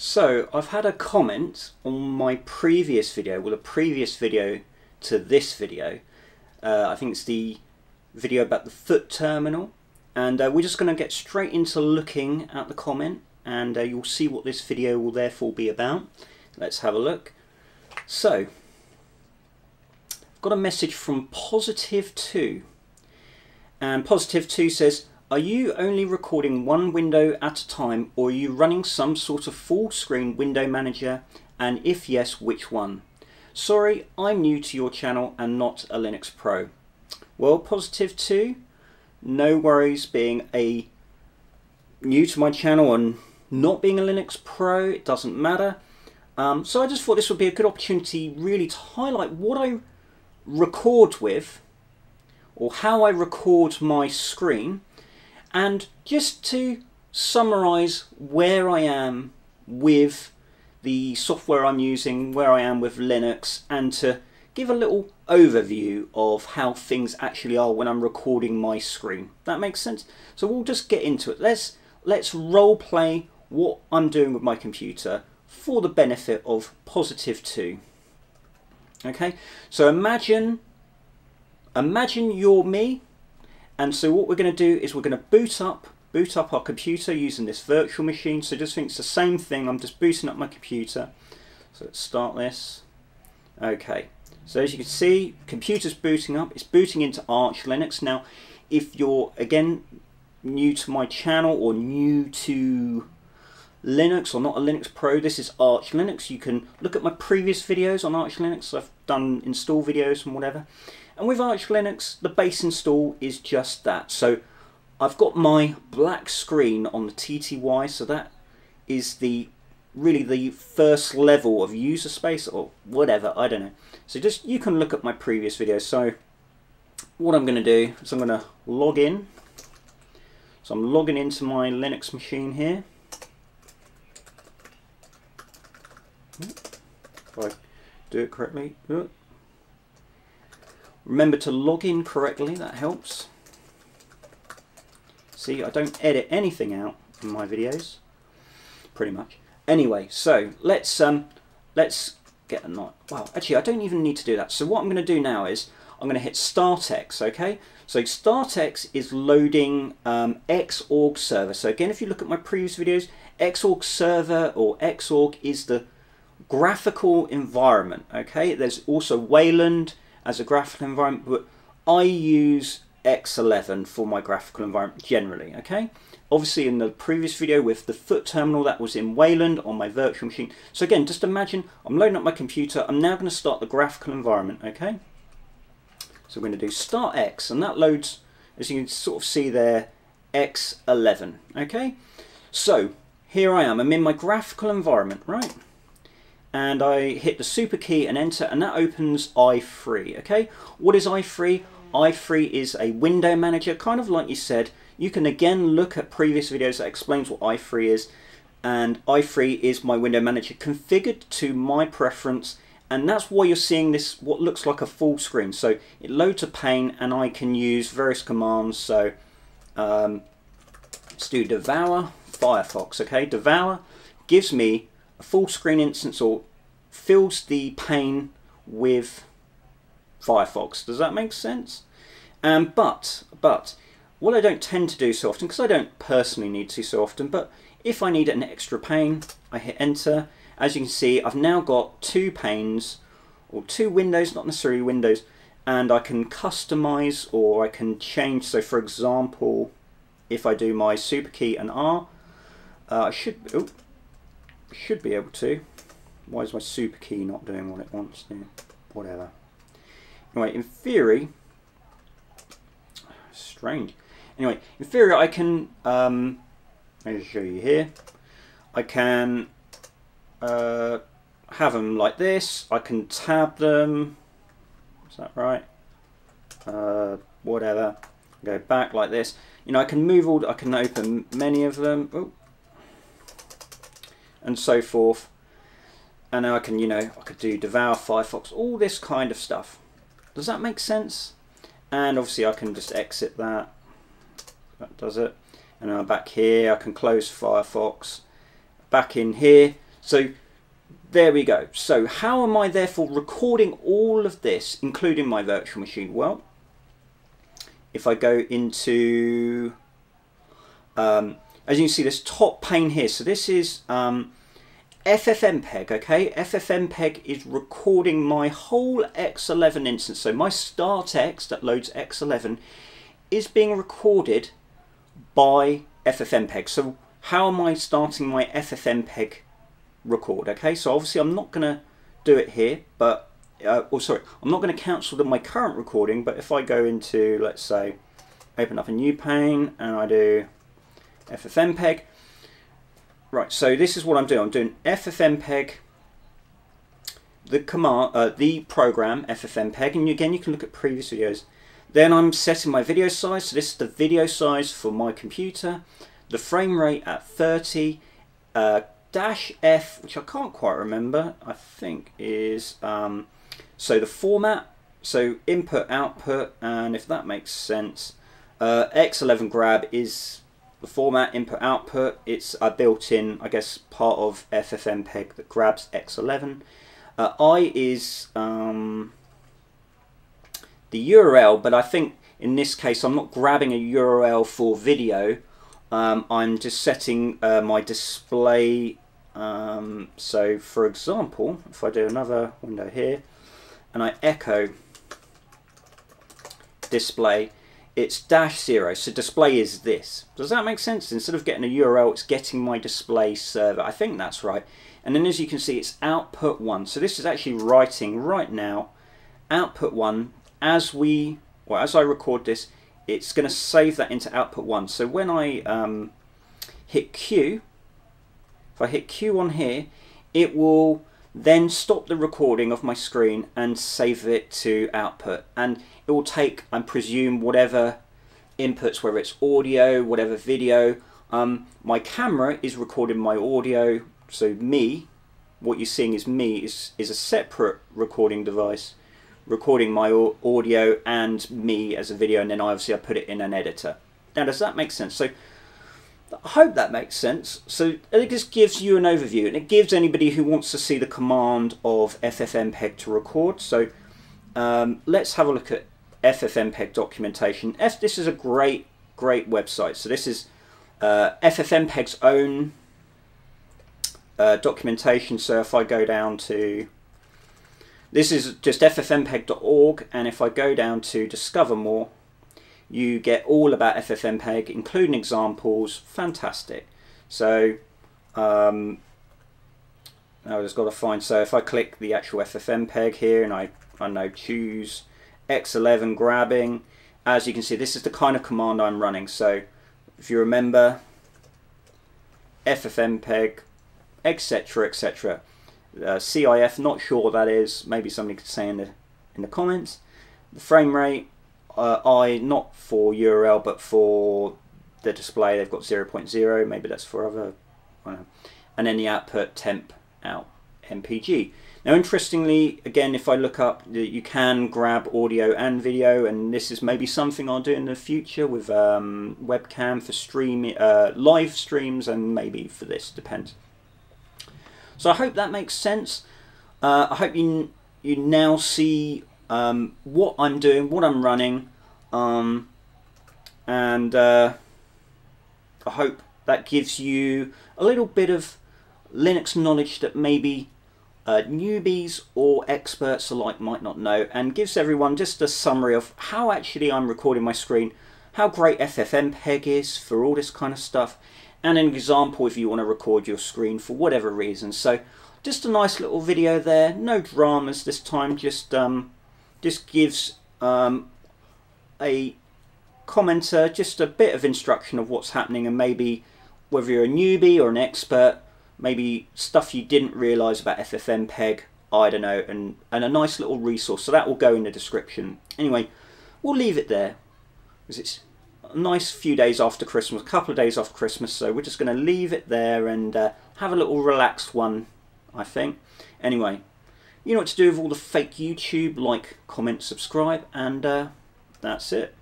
So I've had a comment on my previous video, well, the previous video to this video. I think it's the video about the foot terminal, and we're just going to get straight into looking at the comment, and you'll see what this video will therefore be about. Let's have a look. So I've got a message from Positive2, and Positive2 says, "Are you only recording one window at a time, or are you running some sort of full screen window manager, and if yes, which one? Sorry, I'm new to your channel and not a Linux pro." Well, Positive2, no worries being a new to my channel and not being a Linux pro, it doesn't matter. So I just thought this would be a good opportunity really to highlight what I record with, or how I record my screen, and just to summarize where I am with the software I'm using, where I am with Linux, and to give a little overview of how things actually are when I'm recording my screen. That makes sense? So we'll just get into it. Let's role play what I'm doing with my computer for the benefit of Positive2. Okay, so imagine you're me. And so what we're going to do is we're going to boot up our computer using this virtual machine. So just think it's the same thing. I'm just booting up my computer. So let's start this. Okay. So as you can see, computer's booting up. It's booting into Arch Linux. Now, if you're, again, new to my channel or new to Linux or not a Linux pro, this is Arch Linux. You can look at my previous videos on Arch Linux. I've done install videos and whatever. And with Arch Linux, the base install is just that. So I've got my black screen on the TTY, so that is really the first level of user space or whatever, I don't know. So just, you can look at my previous video. So what I'm going to do is I'm going to log in. So I'm logging into my Linux machine here. If I do it correctly. Remember to log in correctly, that helps. See, I don't edit anything out in my videos, pretty much. Anyway, so let's get a night. Wow, actually I don't even need to do that. So what I'm gonna do now is I'm gonna hit StartX, okay? So StartX is loading Xorg server. So again, if you look at my previous videos, Xorg server or Xorg is the graphical environment, okay? There's also Wayland as a graphical environment, but I use X11 for my graphical environment generally, okay? Obviously in the previous video with the foot terminal, that was in Wayland on my virtual machine. So again, just imagine I'm loading up my computer, I'm now gonna start the graphical environment, okay? So we're gonna do start X, and that loads, as you can sort of see there, X11, okay? So here I am, I'm in my graphical environment, right? And I hit the super key and enter, and that opens i3, okay? What is i3? i3 is a window manager, kind of like you said. You can again look at previous videos that explains what i3 is, and i3 is my window manager configured to my preference, and that's why you're seeing this, what looks like a full screen. So it loads a pane, and I can use various commands. So let's do devour Firefox, okay? Devour gives me a full screen instance, or fills the pane with Firefox. Does that make sense? But what I don't tend to do so often, because I don't personally need to so often, but if I need an extra pane, I hit enter. As you can see, I've now got two panes, or two windows, not necessarily windows, and I can customize, or I can change. So for example, if I do my super key and R, I should be able to. Why is my super key not doing what it wants to? Whatever. Anyway, in theory, strange. Anyway, in theory, I can. Let me show you here. I can have them like this. I can tab them. Is that right? Whatever. Go back like this. You know, I can move all. I can open many of them. Oh. And so forth, and now I can, you know, I could do devour Firefox, all this kind of stuff. Does that make sense? And obviously I can just exit that. That does it. And I'm back here, I can close Firefox. Back in here, So there we go. So how am I therefore recording all of this, including my virtual machine? Well, if I go into, as you can see, this top pane here. So this is FFmpeg, okay? FFmpeg is recording my whole X11 instance. So my start X that loads X11 is being recorded by FFmpeg. So how am I starting my FFmpeg record? Okay, so obviously I'm not going to do it here, but, I'm not going to cancel my current recording, but if I go into, let's say, open up a new pane and I do FFmpeg. Right, so this is what I'm doing. I'm doing FFmpeg, the command, the program FFmpeg, and again you can look at previous videos. Then I'm setting my video size. So this is the video size for my computer. The frame rate at 30. -F, which I can't quite remember. I think is so the format. So input, output, and if that makes sense, X11 grab is the format, input, output. It's a built-in, I guess, part of FFmpeg that grabs X11. I is the URL, but I think in this case I'm not grabbing a URL for video. I'm just setting my display. So for example, if I do another window here and I echo display, it's -0, so display is this. Does that make sense? Instead of getting a URL, it's getting my display server. I think that's right. And then as you can see, it's output 1. So this is actually writing right now output 1 as we, well, as I record this, it's going to save that into output 1. So when I hit Q, if I hit Q on here, it will then stop the recording of my screen and save it to output. And it will take, I presume, whatever inputs, whether it's audio, whatever video. My camera is recording my audio, so me, what you're seeing is me, is a separate recording device, recording my audio and me as a video, and then obviously I put it in an editor. Now, does that make sense? So I hope that makes sense. So it just gives you an overview, and it gives anybody who wants to see the command of FFmpeg to record. So let's have a look at FFmpeg documentation. This is a great, great website. So this is FFmpeg's own documentation. So if I go down to, this is just ffmpeg.org, and if I go down to discover more, you get all about FFmpeg, including examples. Fantastic. So I've just got to find, so if I click the actual FFmpeg here and I know choose X11 grabbing, as you can see, this is the kind of command I'm running. So if you remember, FFmpeg, etc, etc. CIF, not sure what that is, maybe somebody could say in the comments. The frame rate, I, not for URL but for the display, they've got 0.0, maybe that's for other, I don't know. And then the output temp out MPG. Now interestingly, again, if I look up, you can grab audio and video, and this is maybe something I'll do in the future with webcam for streaming, live streams, and maybe for this, depends. So I hope that makes sense. I hope you now see what I'm doing, what I'm running, and I hope that gives you a little bit of Linux knowledge that maybe newbies or experts alike might not know, and gives everyone just a summary of how actually I'm recording my screen, how great FFmpeg is for all this kind of stuff, and an example if you want to record your screen for whatever reason. So just a nice little video there, no dramas this time, just gives a commenter just a bit of instruction of what's happening, and maybe whether you're a newbie or an expert, maybe stuff you didn't realise about FFmpeg, I don't know, and a nice little resource. So that will go in the description. Anyway, we'll leave it there, because it's a nice few days after Christmas, a couple of days after Christmas, so we're just going to leave it there and have a little relaxed one, I think. Anyway, you know what to do with all the fake YouTube, like, comment, subscribe, and that's it.